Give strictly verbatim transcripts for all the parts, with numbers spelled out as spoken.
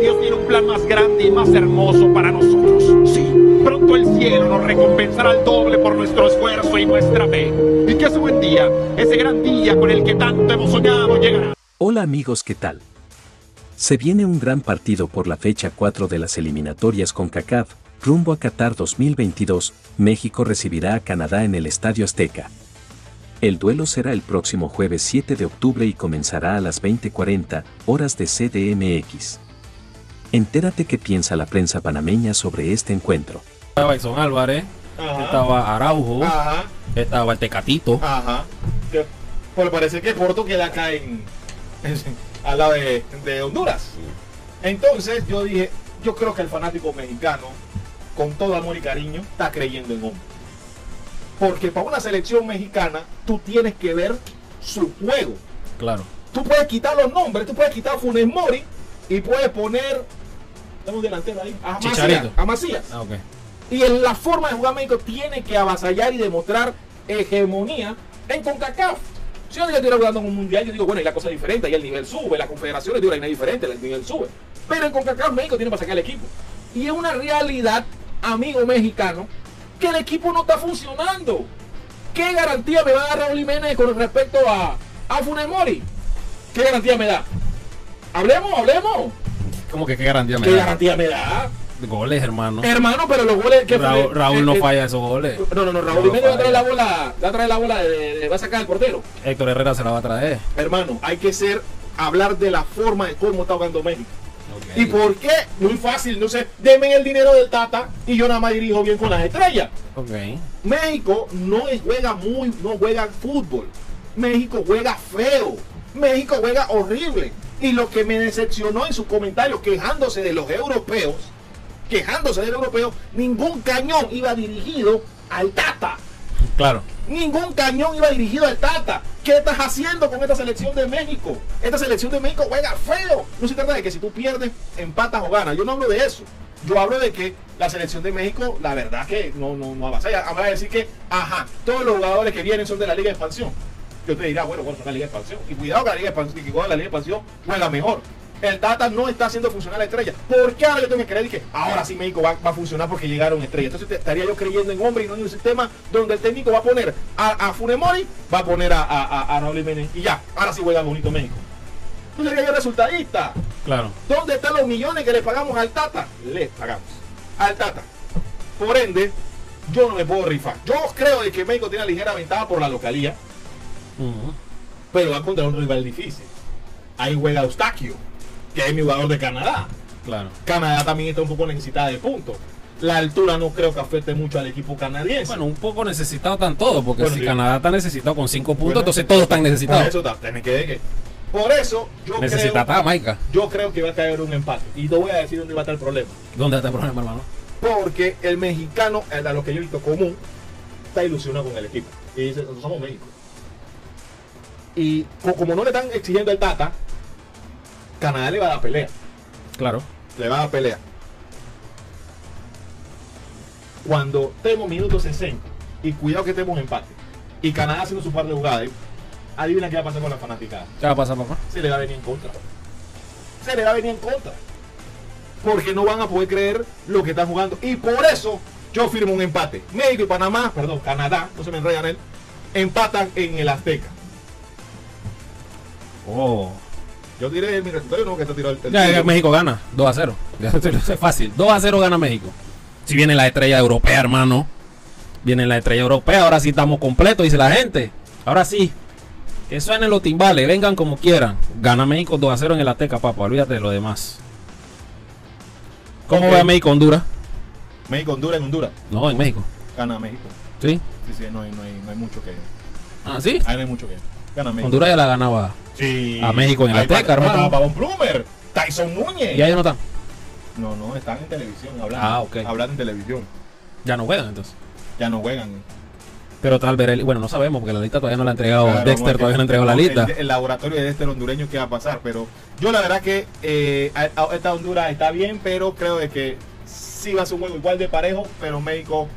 Dios tiene un plan más grande y más hermoso para nosotros. Sí, pronto el cielo nos recompensará al doble por nuestro esfuerzo y nuestra fe. Y que ese buen día, ese gran día con el que tanto hemos soñado llegará. Hola amigos, ¿qué tal? Se viene un gran partido por la fecha cuatro de las eliminatorias CONCACAF, rumbo a Qatar dos mil veintidós, México recibirá a Canadá en el Estadio Azteca. El duelo será el próximo jueves siete de octubre y comenzará a las veinte cuarenta, horas de C D M X. Entérate qué piensa la prensa panameña sobre este encuentro. Estaba Ison Álvarez, ajá, estaba Araujo, ajá, estaba el Tecatito. Ajá. Pues parece que Porto queda acá en, a la de, de Honduras. Entonces yo dije, yo creo que el fanático mexicano, con todo amor y cariño, está creyendo en hombre. Porque para una selección mexicana, tú tienes que ver su juego. Claro. Tú puedes quitar los nombres, tú puedes quitar Funes Mori y puedes poner, tengo un delantero ahí, a Chicharito. Macías. A Macías. Ah, okay. Y en la forma de jugar México tiene que avasallar y demostrar hegemonía en CONCACAF. Si yo estuviera jugando en un mundial, yo digo, bueno, y la cosa es diferente, ahí el nivel sube, las confederaciones de una es diferente, el nivel sube. Pero en CONCACAF México tiene para sacar el equipo. Y es una realidad, amigo mexicano, que el equipo no está funcionando. ¿Qué garantía me va a dar Raúl Jiménez con respecto a, a Funes Mori? ¿Qué garantía me da? Hablemos, hablemos. ¿Cómo que qué garantía me da? ¿Qué garantía me da? Goles, hermano. Hermano, pero los goles que Raúl, fue, Raúl eh, no eh, falla esos goles. No, no, no, Raúl Jiménez no va a traer la bola, va a traer la bola, de, de, de, va a sacar el portero. Héctor Herrera se la va a traer. Hermano, hay que ser, hablar de la forma de cómo está jugando México. Okay. ¿Y por qué? Muy fácil, no sé, denme el dinero del Tata y yo nada más dirijo bien con las estrellas. Okay. México no juega muy, no juega fútbol. México juega feo. México juega horrible. Y lo que me decepcionó en sus comentarios, quejándose de los europeos, quejándose de los europeos, ningún cañón iba dirigido al Tata. Claro. Ningún cañón iba dirigido al Tata. ¿Qué estás haciendo con esta selección de México? Esta selección de México juega feo. No se trata de que si tú pierdes, empatas o ganas. Yo no hablo de eso. Yo hablo de que la selección de México, la verdad que no, no, no avasalla. Habrá que decir que, ajá, todos los jugadores que vienen son de la Liga de Expansión. Yo te dirá, bueno, bueno, son la Liga de Expansión. Y cuidado que la Liga de Expansión, que igual la Liga de Expansión juega mejor. El Tata no está haciendo funcionar la estrella. ¿Por qué ahora yo tengo que creer que ahora sí México va, va a funcionar porque llegaron estrellas? Entonces te, estaría yo creyendo en hombre y no en un sistema donde el técnico va a poner a, a Funes Mori, va a poner a, a, a Raúl Jiménez y ya, ahora sí juega bonito México. Tú serías el resultadista. Claro. ¿Dónde están los millones que le pagamos al Tata? Les pagamos al Tata. Por ende, yo no me puedo rifar. Yo creo de que México tiene una ligera ventaja por la localía, uh-huh, pero va contra un rival difícil. Ahí juega Eustaquio, que es mi jugador de Canadá. Claro. Canadá también está un poco necesitada de puntos. La altura no creo que afecte mucho al equipo canadiense. Bueno, un poco necesitado están todos, porque bueno, si sí. Canadá está necesitado con cinco puntos, bueno, entonces todos están necesitados. Por eso, está, tiene que, que. Por eso yo Necesita creo, Jamaica. Yo creo que va a caer un empate. Y te voy a decir dónde va a estar el problema. ¿Dónde está el problema, hermano? Porque el mexicano, a lo que yo he visto común, está ilusionado con el equipo. Y dice, nosotros somos México. Y como no le están exigiendo el Tata, Canadá le va a dar pelea. Claro. Le va a dar pelea. Cuando tenemos minutos sesenta y cuidado que tenemos empate y Canadá haciendo su par de jugadas, ¿eh? Adivina qué va a pasar con la fanaticada. ¿Qué va a pasar, papá? Se le va a venir en contra. Se le va a venir en contra. Porque no van a poder creer lo que están jugando. Y por eso yo firmo un empate. México y Panamá, perdón, Canadá, no se me enredan él, empatan en el Azteca. Oh. Yo tiré mi resultado, no, que está tirado el, el ya, ya, México gana dos a cero. Es fácil. dos a cero gana México. Si viene la estrella europea, hermano. Viene la estrella europea. Ahora sí estamos completos, dice la gente. Ahora sí. Que suenen los timbales. Vengan como quieran. Gana México dos a cero en el Azteca, papá. Olvídate de lo demás. ¿Cómo okay. va México Honduras? México Honduras en Honduras. No, en México. Gana México. ¿Sí? Sí, sí, no hay, no hay, no hay mucho que. Ah, sí. Ahí no hay mucho que. Gana México. Honduras ya la ganaba. Sí. A México en el Azteca, hermano. No, Pabón Plumer, Tyson Núñez. ¿Y ellos no están? No, no, están en televisión, hablando. Ah, ok. Hablando en televisión. Ya no juegan entonces. Ya no juegan. Pero tal vez, bueno, no sabemos porque la lista todavía no la ha entregado. Claro, Dexter porque, todavía no ha entregado la lista. El, el laboratorio de Dexter hondureño, ¿qué va a pasar? Pero yo la verdad que eh, esta Honduras está bien, pero creo de que sí va a ser un juego igual de parejo, pero México,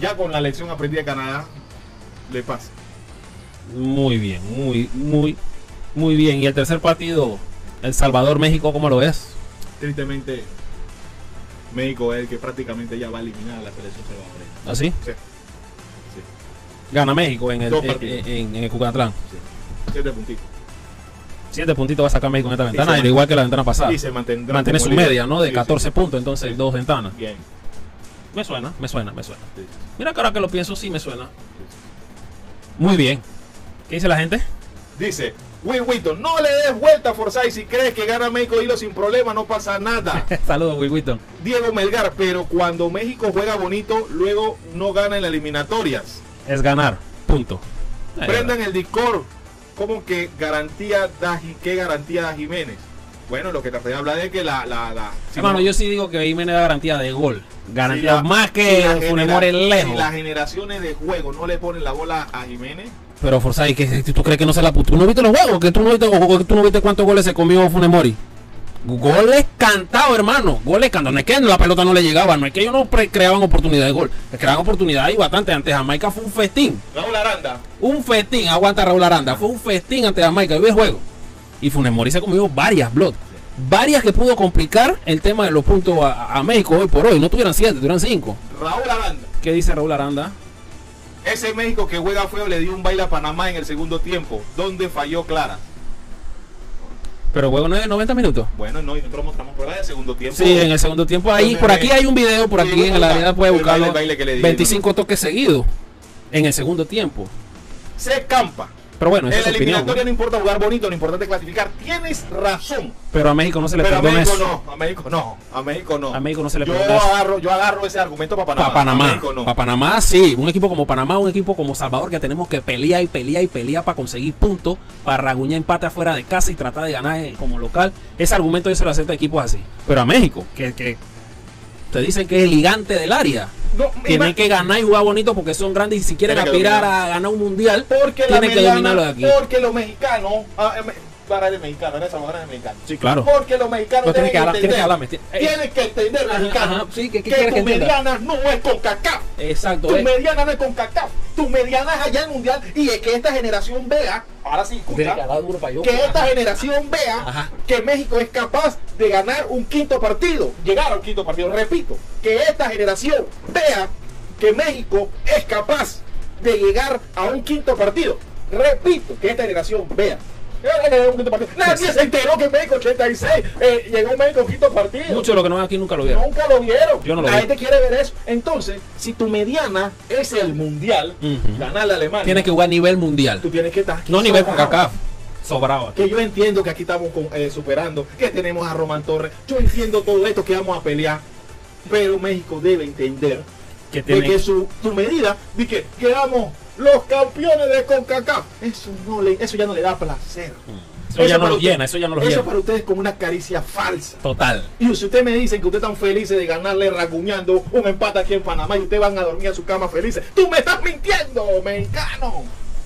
ya con la lección aprendida de Canadá, le pasa. Muy bien, muy, muy... Muy bien, y el tercer partido, El Salvador-México, ¿cómo lo ves? tristemente México es el que prácticamente ya va a eliminar a la selección salvadoreña. ¿Ah, sí? Sí. Sí. Gana México en el, en, en, en el Cuscatlán. Sí. Siete puntitos. Siete puntitos va a sacar México en esta ventana, al igual que la ventana pasada. Y se mantendrá. Mantiene su media, ¿no? De sí, catorce sí, puntos, entonces sí. Dos ventanas. Bien. Me suena, me suena, me suena. Sí. Mira que ahora que lo pienso, sí me suena. Sí. Muy bien. ¿Qué dice la gente? Dice... Will Whitton, no le des vuelta a Forsyth. Si crees que gana México, hilo sin problema, no pasa nada. Saludos, Will Whitton. Diego Melgar, pero cuando México juega bonito, luego no gana en las eliminatorias. Es ganar, punto. Ahí prendan va. El Discord. ¿Cómo que garantía da, qué garantía da Jiménez? Bueno, lo que traté de hablar es que la... la, la si hermano, no, yo sí digo que Jiménez da garantía de gol. Garantía si la, más que si Funes Mori lejos. Si las generaciones de juego no le ponen la bola a Jiménez... Pero Forsyth, que tú crees que no se la puso. ¿Tú no viste los juegos? ¿Que tú no viste, o, tú no viste cuántos goles se comió Funes Mori? Goles cantados, hermano. Goles cantados. No es que la pelota no le llegaba. No es que ellos no creaban oportunidad de gol. Creaban oportunidad y bastante. Ante Jamaica fue un festín. Raúl Aranda. Un festín. Aguanta Raúl Aranda. Fue un festín ante Jamaica. Yo vi el juego. Y Funes Mori se comió varias blots. Varias que pudo complicar el tema de los puntos a, a México hoy por hoy. No tuvieran siete, tuvieran cinco. Raúl Aranda. ¿Qué dice Raúl Aranda? Ese México que juega feo le dio un baile a Panamá en el segundo tiempo, donde falló Clara. Pero juego no es de noventa minutos. Bueno, no, y nosotros mostramos por la del segundo tiempo. Sí, en el segundo tiempo ahí, por aquí hay un video, por aquí en la vida puede buscarlo. veinticinco toques seguidos en el segundo tiempo. Se escampa. Pero bueno, en la eliminatoria no importa jugar bonito, lo importante es clasificar. Tienes razón. Pero a México no se le perdona eso. No, a México no, a México no. A México no se le perdona. Yo agarro, yo agarro ese argumento para Panamá. Para Panamá. México, no. Para Panamá, sí. Un equipo como Panamá, un equipo como Salvador, que tenemos que pelear y pelear y pelear para conseguir puntos, para raguñar empate afuera de casa y tratar de ganar como local. Ese argumento yo se lo acepto a equipos así. Pero a México, que, que te dicen que es el gigante del área. No, tienen que ganar y jugar bonito porque son grandes y si quieren aspirar a ganar un mundial porque tienen que dominarlo de aquí. Porque los mexicanos, ah, para el mexicano, para esa mujer es mexicana. Sí, claro. Porque los mexicanos tienen que hablar, tienen que hablar, tienen que entender mexicano. Sí, que, que, que tu que mediana no es CONCACAF. Exacto. Tu es. mediana no es CONCACAF. Tu mediana es allá en mundial y es que esta generación vea, ahora sí, escucha, que, que esta Ajá. generación vea Ajá. que México es capaz de ganar un quinto partido, llegar a un quinto partido. Repito, que esta generación vea que México es capaz de llegar a un quinto partido. Repito, que esta generación vea. Nadie se enteró que México ochenta y seis eh, llegó México quinto partido. Muchos de los que no ven aquí nunca lo vieron. Nunca lo vieron. Yo no lo La vi. gente quiere ver eso. Entonces, si tu mediana es el mundial, uh-huh. ganar la Alemania. Tienes que jugar a nivel mundial. Tú tienes que estar aquí. No sobrado. Nivel CONCACAF. Sobrado. Aquí. Que yo entiendo que aquí estamos con, eh, superando, que tenemos a Román Torres. Yo entiendo todo esto que vamos a pelear. Pero México debe entender que, tiene... de que su, tu medida, de que quedamos. Los campeones de CONCACAF. Eso no le, eso ya no le da placer. Eso, eso ya no lo usted, llena, eso ya no lo llena. Eso para ustedes es como una caricia falsa. Total. Y si ustedes me dicen que ustedes están felices de ganarle raguñando un empate aquí en Panamá y ustedes van a dormir a su cama felices. ¡Tú me estás mintiendo, mexicano!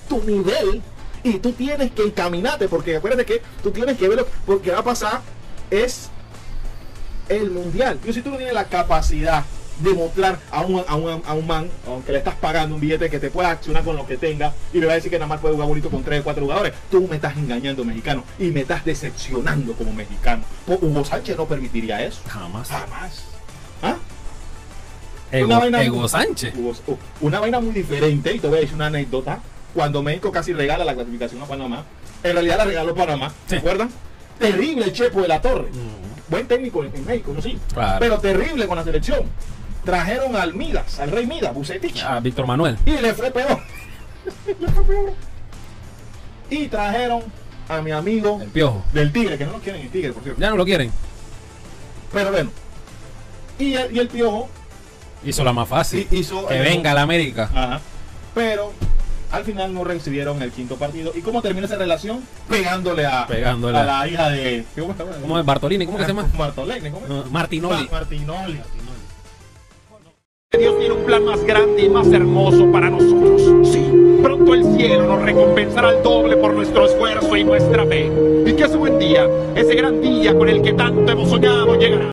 Tu nivel. Y tú tienes que encaminarte, porque acuérdate que tú tienes que ver lo que porque va a pasar es el mundial. Y si tú no tienes la capacidad demostrar a un, a, un, a un man, aunque le estás pagando un billete, que te pueda accionar con lo que tenga y le va a decir que nada más puede jugar bonito con tres o cuatro jugadores. Tú me estás engañando, mexicano, y me estás decepcionando como mexicano. Hugo Sánchez no permitiría eso. Jamás. Jamás. ¿Ah? Ego, una vaina Ego muy, Sánchez. Hugo, una vaina muy diferente, y te voy a decir una anécdota. Cuando México casi regala la clasificación a Panamá, en realidad la regaló Panamá, ¿se sí. acuerdan? Terrible el Chepo de la Torre. Mm. Buen técnico en México, no sí. Claro. Pero terrible con la selección. Trajeron al Midas, al Rey Midas, Bucetich. A Víctor Manuel. Y le fue peor. le fue peor. Y trajeron a mi amigo. El Piojo. Del Tigre, que no lo quieren el Tigre, por cierto. Ya no lo quieren. Pero bueno. Y el, y el Piojo. Hizo la más fácil. Hizo que el, venga la América. Ajá. Pero al final no recibieron el quinto partido. ¿Y cómo terminó esa relación? Pegándole a, Pegándole. a la hija de. ¿Cómo, está, bueno? ¿Cómo es Bartolini? ¿Cómo que se llama? Bartolini, ¿cómo es? Martinoli. Ma Martinoli. Dios tiene un plan más grande y más hermoso para nosotros. Sí, pronto el cielo nos recompensará al doble por nuestro esfuerzo y nuestra fe. Y que ese buen día, ese gran día con el que tanto hemos soñado llegará.